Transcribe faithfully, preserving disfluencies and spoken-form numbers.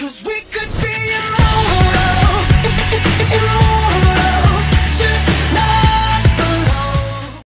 'Cause we could